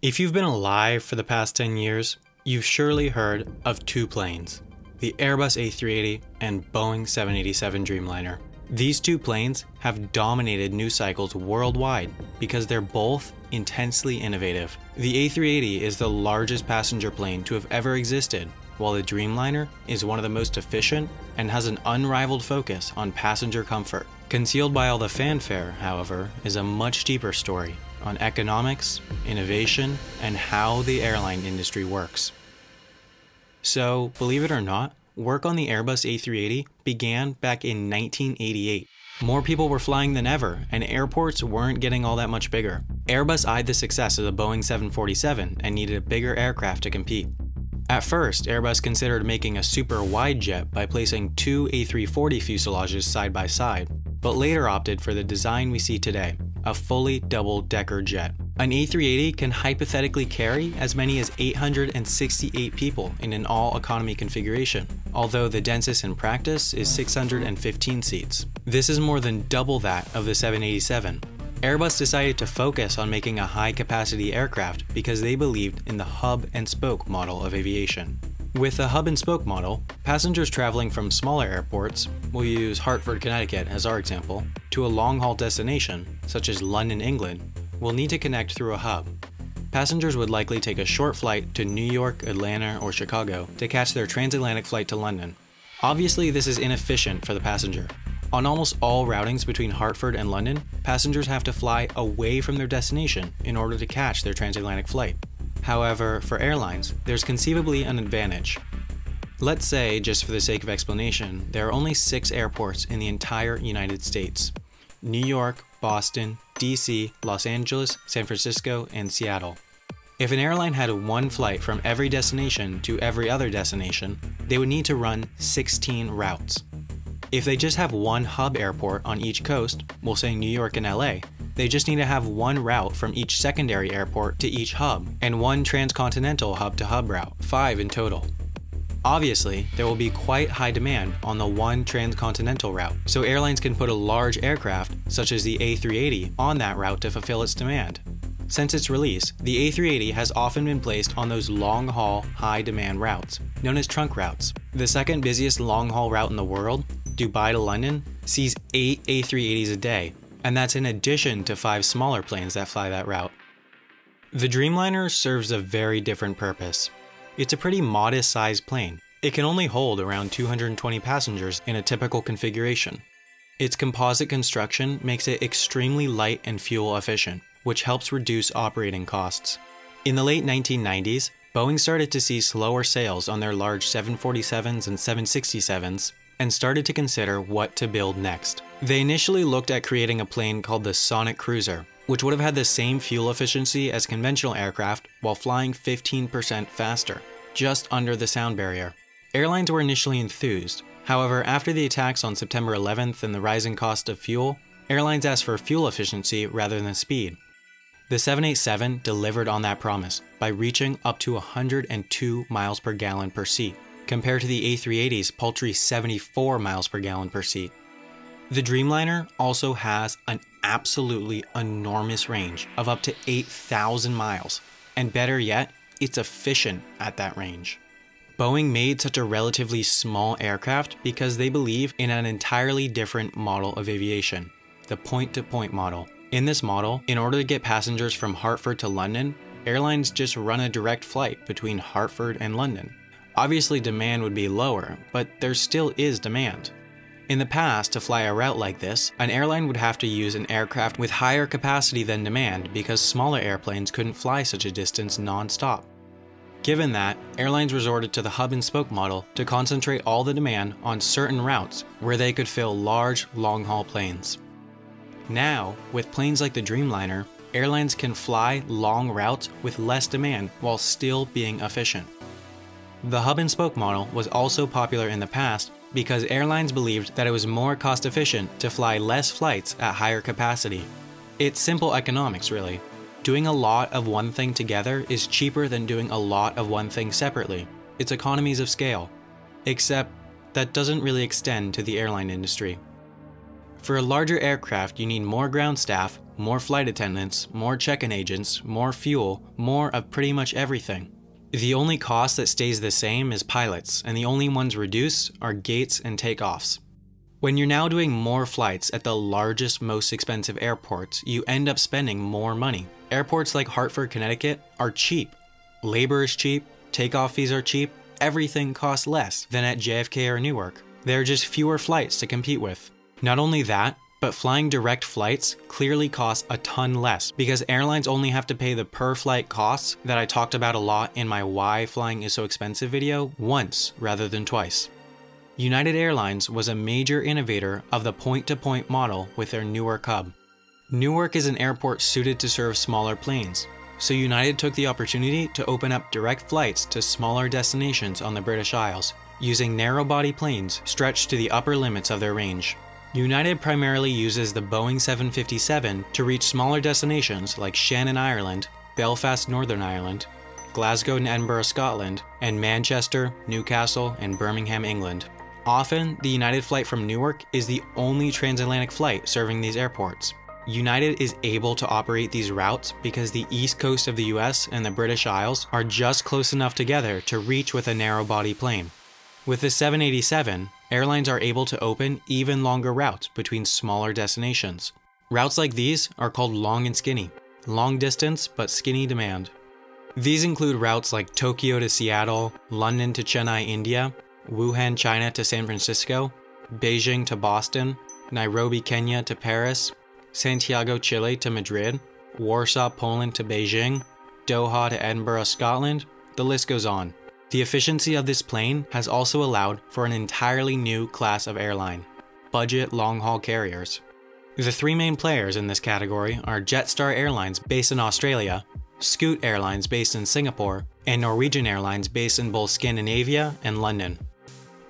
If you've been alive for the past 10 years, you've surely heard of two planes, the Airbus A380 and Boeing 787 Dreamliner. These two planes have dominated news cycles worldwide because they're both intensely innovative. The A380 is the largest passenger plane to have ever existed, while the Dreamliner is one of the most efficient and has an unrivaled focus on passenger comfort. Concealed by all the fanfare, however, is a much deeper story on economics, innovation, and how the airline industry works. So, believe it or not, work on the Airbus A380 began back in 1988. More people were flying than ever, and airports weren't getting all that much bigger. Airbus eyed the success of the Boeing 747 and needed a bigger aircraft to compete. At first, Airbus considered making a super wide jet by placing two A340 fuselages side by side, but later opted for the design we see today, a fully double-decker jet. An A380 can hypothetically carry as many as 868 people in an all-economy configuration, although the densest in practice is 615 seats. This is more than double that of the 787. Airbus decided to focus on making a high-capacity aircraft because they believed in the hub-and-spoke model of aviation. With the hub-and-spoke model, passengers traveling from smaller airports, we'll use Hartford, Connecticut as our example, to a long-haul destination, such as London, England, will need to connect through a hub. Passengers would likely take a short flight to New York, Atlanta, or Chicago to catch their transatlantic flight to London. Obviously, this is inefficient for the passenger. On almost all routings between Hartford and London, passengers have to fly away from their destination in order to catch their transatlantic flight. However, for airlines, there's conceivably an advantage. Let's say, just for the sake of explanation, there are only 6 airports in the entire United States: New York, Boston, DC, Los Angeles, San Francisco, and Seattle. If an airline had one flight from every destination to every other destination, they would need to run 16 routes. If they just have one hub airport on each coast, we'll say New York and LA, they just need to have one route from each secondary airport to each hub, and one transcontinental hub-to-hub route, 5 in total. Obviously, there will be quite high demand on the one transcontinental route, so airlines can put a large aircraft, such as the A380, on that route to fulfill its demand. Since its release, the A380 has often been placed on those long-haul, high-demand routes, known as trunk routes. The second busiest long-haul route in the world, Dubai to London, sees 8 A380s a day, and that's in addition to 5 smaller planes that fly that route. The Dreamliner serves a very different purpose. It's a pretty modest-sized plane. It can only hold around 220 passengers in a typical configuration. Its composite construction makes it extremely light and fuel efficient, which helps reduce operating costs. In the late 1990s, Boeing started to see slower sales on their large 747s and 767s, and started to consider what to build next. They initially looked at creating a plane called the Sonic Cruiser, which would have had the same fuel efficiency as conventional aircraft while flying 15% faster, just under the sound barrier. Airlines were initially enthused. However, after the attacks on September 11th and the rising cost of fuel, airlines asked for fuel efficiency rather than speed. The 787 delivered on that promise by reaching up to 102 miles per gallon per seat, compared to the A380's paltry 74 miles per gallon per seat. The Dreamliner also has an absolutely enormous range of up to 8,000 miles, and better yet, it's efficient at that range. Boeing made such a relatively small aircraft because they believe in an entirely different model of aviation, the point-to-point model. In this model, in order to get passengers from Hartford to London, airlines just run a direct flight between Hartford and London. Obviously, demand would be lower, but there still is demand. In the past, to fly a route like this, an airline would have to use an aircraft with higher capacity than demand because smaller airplanes couldn't fly such a distance non-stop. Given that, airlines resorted to the hub-and-spoke model to concentrate all the demand on certain routes where they could fill large, long-haul planes. Now, with planes like the Dreamliner, airlines can fly long routes with less demand while still being efficient. The hub-and-spoke model was also popular in the past because airlines believed that it was more cost-efficient to fly less flights at higher capacity. It's simple economics, really. Doing a lot of one thing together is cheaper than doing a lot of one thing separately. It's economies of scale. Except that doesn't really extend to the airline industry. For a larger aircraft, you need more ground staff, more flight attendants, more check-in agents, more fuel, more of pretty much everything. The only cost that stays the same is pilots, and the only ones reduced are gates and takeoffs. When you're now doing more flights at the largest, most expensive airports, you end up spending more money. Airports like Hartford, Connecticut are cheap. Labor is cheap, takeoff fees are cheap, everything costs less than at JFK or Newark. There are just fewer flights to compete with. Not only that, but flying direct flights clearly costs a ton less because airlines only have to pay the per flight costs that I talked about a lot in my Why Flying Is So Expensive video once rather than twice. United Airlines was a major innovator of the point-to-point model with their Newark hub. Newark is an airport suited to serve smaller planes, so United took the opportunity to open up direct flights to smaller destinations on the British Isles, using narrow-body planes stretched to the upper limits of their range. United primarily uses the Boeing 757 to reach smaller destinations like Shannon, Ireland, Belfast, Northern Ireland, Glasgow and Edinburgh, Scotland, and Manchester, Newcastle, and Birmingham, England. Often, the United flight from Newark is the only transatlantic flight serving these airports. United is able to operate these routes because the east coast of the US and the British Isles are just close enough together to reach with a narrow-body plane. With the 787, airlines are able to open even longer routes between smaller destinations. Routes like these are called long and skinny, long distance but skinny demand. These include routes like Tokyo to Seattle, London to Chennai, India, Wuhan, China to San Francisco, Beijing to Boston, Nairobi, Kenya to Paris, Santiago, Chile to Madrid, Warsaw, Poland to Beijing, Doha to Edinburgh, Scotland, the list goes on. The efficiency of this plane has also allowed for an entirely new class of airline, budget long-haul carriers. The three main players in this category are Jetstar Airlines based in Australia, Scoot Airlines based in Singapore, and Norwegian Airlines based in both Scandinavia and London.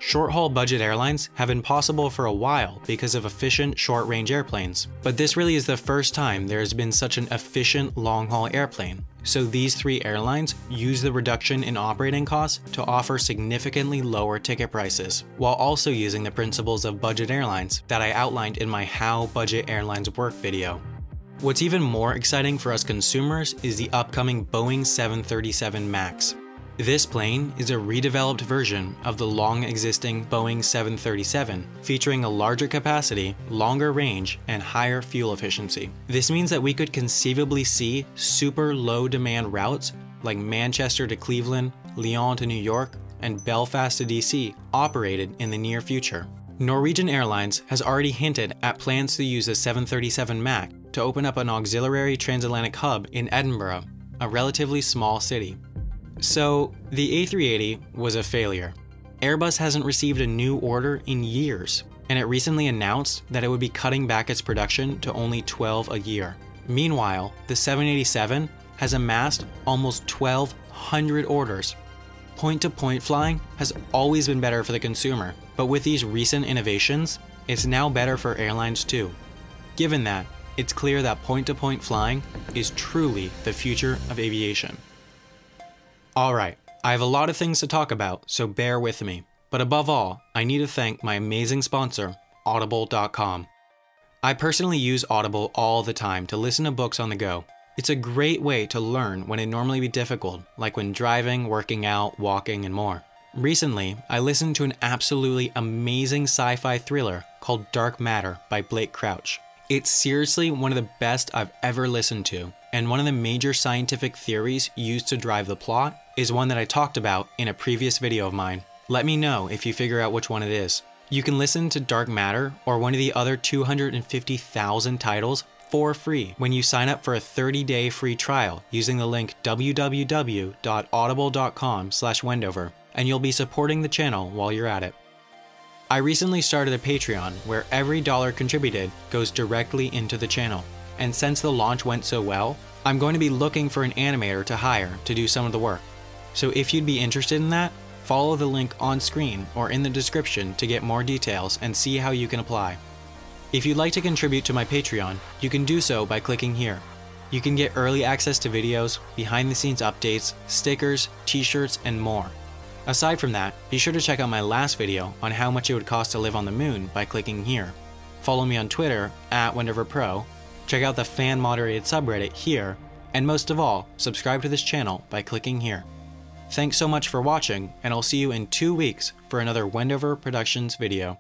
Short-haul budget airlines have been possible for a while because of efficient short-range airplanes, but this really is the first time there has been such an efficient long-haul airplane. So these three airlines use the reduction in operating costs to offer significantly lower ticket prices, while also using the principles of budget airlines that I outlined in my How Budget Airlines Work video. What's even more exciting for us consumers is the upcoming Boeing 737 MAX. This plane is a redeveloped version of the long-existing Boeing 737, featuring a larger capacity, longer range, and higher fuel efficiency. This means that we could conceivably see super low-demand routes like Manchester to Cleveland, Lyon to New York, and Belfast to DC operated in the near future. Norwegian Airlines has already hinted at plans to use the 737 MAX to open up an auxiliary transatlantic hub in Edinburgh, a relatively small city. So, the A380 was a failure. Airbus hasn't received a new order in years, and it recently announced that it would be cutting back its production to only 12 a year. Meanwhile, the 787 has amassed almost 1,200 orders. Point-to-point flying has always been better for the consumer, but with these recent innovations, it's now better for airlines too. Given that, it's clear that point-to-point flying is truly the future of aviation. Alright, I have a lot of things to talk about, so bear with me. But above all, I need to thank my amazing sponsor, Audible.com. I personally use Audible all the time to listen to books on the go. It's a great way to learn when it normally be difficult, like when driving, working out, walking, and more. Recently, I listened to an absolutely amazing sci-fi thriller called Dark Matter by Blake Crouch. It's seriously one of the best I've ever listened to, and one of the major scientific theories used to drive the plot is one that I talked about in a previous video of mine. Let me know if you figure out which one it is. You can listen to Dark Matter or one of the other 250,000 titles for free when you sign up for a 30-day free trial using the link www.audible.com/Wendover, and you'll be supporting the channel while you're at it. I recently started a Patreon where every dollar contributed goes directly into the channel, and since the launch went so well, I'm going to be looking for an animator to hire to do some of the work. So if you'd be interested in that, follow the link on screen or in the description to get more details and see how you can apply. If you'd like to contribute to my Patreon, you can do so by clicking here. You can get early access to videos, behind-the-scenes updates, stickers, t-shirts, and more. Aside from that, be sure to check out my last video on how much it would cost to live on the moon by clicking here. follow me on Twitter @WendoverPro, check out the fan-moderated subreddit here, and most of all, subscribe to this channel by clicking here. Thanks so much for watching, and I'll see you in 2 weeks for another Wendover Productions video.